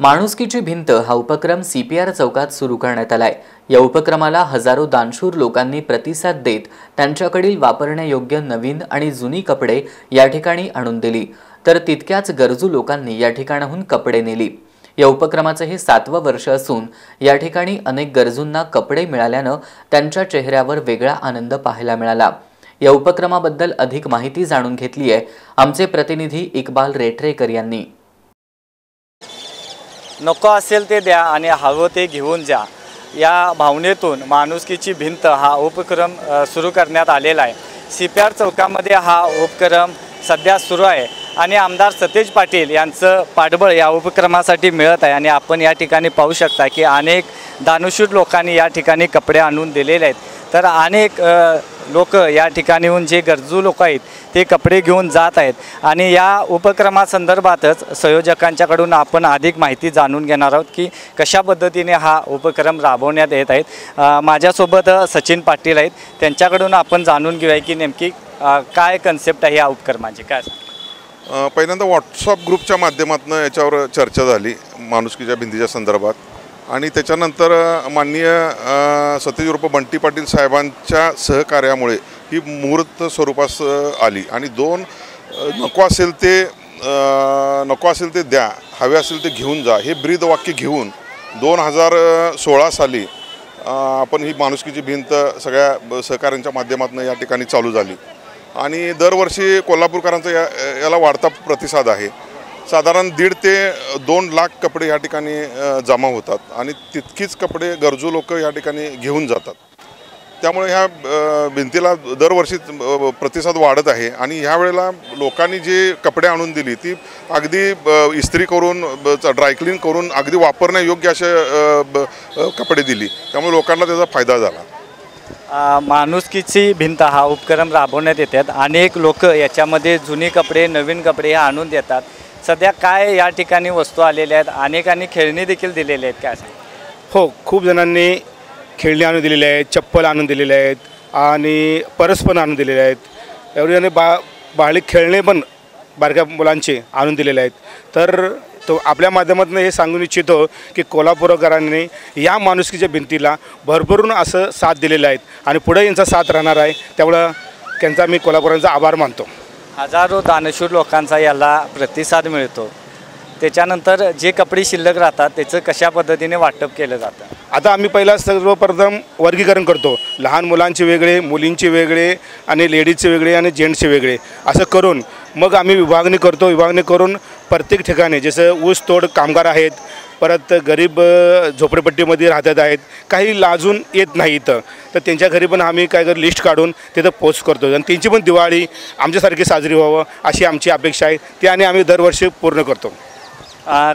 माणुसकीची भिंत हा उपक्रम CPR चौकात सुरू करण्यात आला आहे। या उपक्रमाला हजारो दानशूर लोकांनी प्रतिसाद देत त्यांच्याकडील वापरण्यायोग्य नवीन आणि जुनी कपडे या ठिकाणी आणून दिली, तर तितक्याच गरजू लोकांनी या ठिकाणाहून कपडे नेली। या उपक्रमाचे हे 7वे वर्ष असून या ठिकाणी अनेक गरजूंना कपडे मिळाल्याने त्यांच्या चेहऱ्यावर वेगळा आनंद पाहायला मिळाला। या उपक्रमाबद्दल अधिक माहिती जाणून घेतली आहे आमचे प्रतिनिधी इकबाल रेटरेकर यांनी। नको असेल ते द्या आणि हवं ते घेऊन जा या भावनेतून माणुसकीची भिंत हा उपक्रम सुरू करण्यात आलेला आहे। CPR चौकामध्ये हा उपक्रम सध्या सुरू आहे आणि आमदार सतीश पाटील यांचं पाठबळ या उपक्रमासाठी मिळत आहे। आणि आपण या ठिकाणी पाहू शकता की अनेक दानशूर लोकांनी या ठिकाणी कपडे आणून दिलेले आहेत, तर अनेक लोक या ठिकाणीहून जे गरजू लोक आहेत ते कपडे घेऊन जात आहेत। आणि या उपक्रमासंदर्भातच संयोजकांच्याकडून आपण अधिक माहिती जाणून घेणार आहोत की कशा पद्धतीने हा उपक्रम राबवण्यात येत आहे। माझ्यासोबत सचिन पाटील आहेत, त्यांच्याकडून आपण जाणून घेऊया की नेमकी काय कन्सेप्ट आहे या उपक्रमाची। काय पहिल्यांदा WhatsApp ग्रुपच्या माध्यमातून याच्यावर चर्चा झाली माणुसकीच्या भिंतीच्या संदर्भात, आणि त्याच्यानंतर माननीय सतीश उरुणकर बंटी पाटील साहेबांच्या सहकार्यामुळे ही मूर्त स्वरूपास आली। आणि दोन नको असेल ते द्या, हवे असेल ते घेऊन जा हे ब्रीद वाक्य घेऊन 2016 साली आपण ही माणुसकीची भिंत सगळ्या सहकार्यांच्या माध्यमातून या ठिकाणी चालू झाली। आणि दरवर्षी कोल्हापूरकरांचा याला वाढता प्रतिसाद आहे। साधारण 1.5 ते 2 लाख कपडे या ठिकाणी जमा होतात आणि तितकीच कपडे गरजू लोक या ठिकाणी घेऊन जातात। त्यामुळे ह्या भिंतीला दरवर्षी प्रतिसाद वाढत आहे। आणि ह्या वेळेला लोकांनी जे कपडे आणून दिली ती अगदी इस्त्री करून ड्रायक्लीन करून अगदी वापरण्यायोग्य असे कपडे दिली, त्यामुळे लोकांना त्याचा फायदा झाला। माणुसकीची भिंत हा उपक्रम राबवण्यात येतात, अनेक लोक याच्यामध्ये जुनी कपडे नवीन कपडे आणून देतात। सध्या काय या ठिकाणी वस्तू आलेल्या आहेत, अनेकांनी खेळणी देखील दिलेल्या आहेत, काय सांग? हो, खूप जणांनी खेळणी आणून दिलेल्या आहेत, चप्पल आणून दिलेल्या आहेत आणि पर्स पण आणून दिलेले आहेत। एवढ्याने बाळी खेळणे पण बारक्या मुलांचे आणून दिलेले आहेत। तर तो आपल्या माध्यमातून हे सांगू इच्छितो की कोल्हापूरकरांनी या माणुसकीच्या भिंतीला भरभरून असं साथ दिलेला आहे आणि पुढे यांचा साथ राहणार आहे, त्यामुळे त्यांचा मी कोल्हापूरकरांचा आभार मानतो। हजारो दानशूर लोकांचा याला प्रतिसाद मिळतो। त्याच्यानंतर जे कपडे शिल्लक राहतात त्याचं कशा पद्धतीने वाटप केलं जातं? आता आम्ही पहिला सर्वप्रथम वर्गीकरण करतो, लहान मुलांचे वेगळे, मुलींचे वेगळे आणि लेडीजचे वेगळे आणि जेंट्सचे वेगळे असं करून मग आम्ही विभागणी करतो। विभागणी करून प्रत्येक ठिकाणी जसं ऊसतोड कामगार आहेत, परत गरीब झोपडपट्टीमध्ये राहतात आहेत, काही लाजून येत नाही इथं, तर त्यांच्या घरी पण आम्ही काय कर लिस्ट काढून तिथं पोस्ट करतो आणि त्यांची पण दिवाळी आमच्यासारखी साजरी व्हावं अशी आमची अपेक्षा आहे, ती आणि आम्ही दरवर्षी पूर्ण करतो।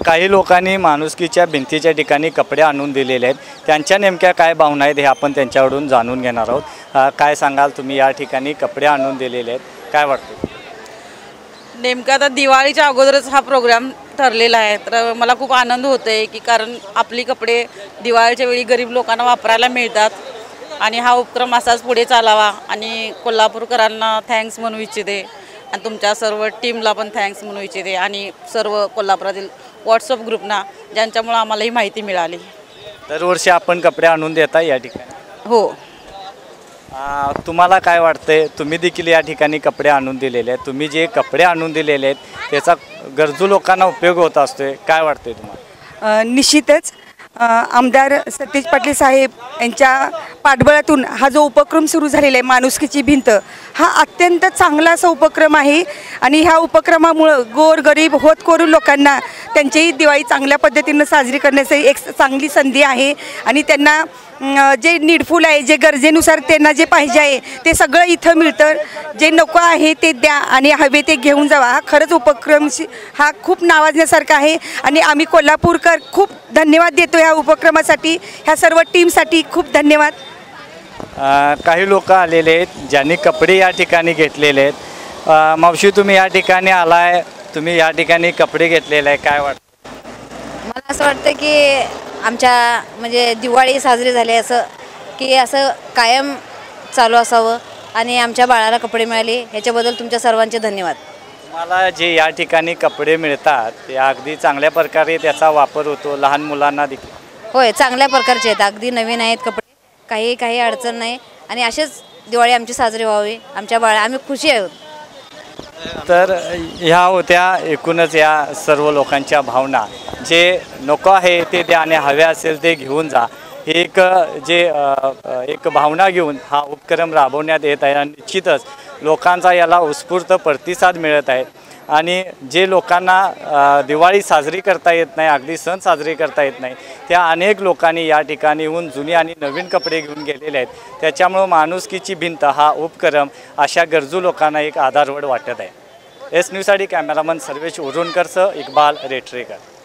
काही लोकांनी माणुसकीच्या भिंतीच्या ठिकाणी कपडे आणून दिलेले आहेत, त्यांच्या नेमक्या काय भावना आहेत हे आपण त्यांच्याकडून जाणून घेणार आहोत। काय सांगाल तुम्ही, या ठिकाणी कपडे आणून दिलेले आहेत, काय वाटतं? नेमका आता दिवाळीच्या अगोदरच हा प्रोग्राम ठरलेला आहे, तर मला खूप आनंद होतो आहे की कारण आपली कपडे दिवाळीच्या वेळी गरीब लोकांना वापरायला मिळतात आणि हा उपक्रम असाच पुढे चालावा आणि कोल्हापूरकरांना थँक्स म्हणू इच्छिते आणि तुमच्या सर्व टीमला पण थँक्स म्हणू इच्छिते आणि सर्व कोल्हापुरातील व्हॉट्सअप ग्रुपना ज्यांच्यामुळं आम्हाला ही माहिती मिळाली। दरवर्षी आपण कपडे आणून देता या ठिकाणी? हो। तुम्हाला काय वाटतंय, तुम्ही देखील या ठिकाणी कपडे आणून दिलेले आहेत, तुम्ही जे कपडे आणून दिलेले आहेत त्याचा गरजू लोकांना उपयोग होत असतोय, काय वाटतंय तुम्हाला? निश्चितच आमदार सतीश पाटील साहेब यांच्या पाठबळातून हा जो उपक्रम सुरू झालेला आहे माणुसकीची भिंत हा अत्यंत चांगला असा उपक्रम आहे आणि ह्या उपक्रमामुळं गोरगरीब होतकरू लोकांना त्यांची दिवाळी चांगल्या पद्धतीनं साजरी करण्याची एक चांगली संधी आहे आणि त्यांना जे नीडफुल आहे, जे गरजेनुसार त्यांना जे पाहिजे आहे ते सगळं इथं मिळतं। जे नको आहे ते द्या आणि हवे ते घेऊन जावा हा खरंच उपक्रम हा खूप नावाजण्यासारखा आहे आणि आम्ही कोल्हापूरकर खूप धन्यवाद देतो ह्या उपक्रमासाठी, ह्या सर्व टीमसाठी खूप धन्यवाद। काही लोक आलेले आहेत ज्यांनी कपडे या ठिकाणी घेतलेले आहेत। मावशी, तुम्ही या ठिकाणी आलाय, तुम्ही या ठिकाणी कपडे घेतलेले आहे, काय वाटतं? मला असं वाटतं की आमच्या म्हणजे दिवाळी साजरी झाली असं की असं कायम चालू असावं आणि आमच्या बाळाला कपडे मिळाले ह्याच्याबद्दल तुमच्या सर्वांचे धन्यवाद। तुम्हाला जे या ठिकाणी कपडे मिळतात ते अगदी चांगल्या प्रकारे त्याचा वापर होतो लहान मुलांना देखील? होय, चांगल्या प्रकारचे आहेत, अगदी नवीन आहेत कपडे, काही अडचण नाही आणि असेच दिवाळी आमची साजरी व्हावी, आमच्या बाळा आम्ही खुशी आहोत. तर ह्या होत्या एकूणच या सर्व लोकांच्या भावना, जे नको आहे ते द्या आणि हवे असेल ते घेऊन जा, एक जे एक भावना घेऊन हा उपक्रम राबवण्यात येत आहे आणि निश्चितच लोकांचा याला उत्स्फूर्त प्रतिसाद मिळत आहे. आणि जे लोकांना दिवाळी साजरी करता येत नाही, अगदी सण साजरे करता येत नाही, त्या अनेक लोकांनी या ठिकाणी येऊन जुने आणि नवीन कपडे घेऊन गेलेले आहेत. त्याच्यामुळे माणुसकीची भिंत हा उपक्रम अशा गरजू लोकांना एक आधारवड वाटत आहे. एस न्यूजसाठी कॅमेरामन सर्वेश उरुणकरसह इकबाल रेटरेकर.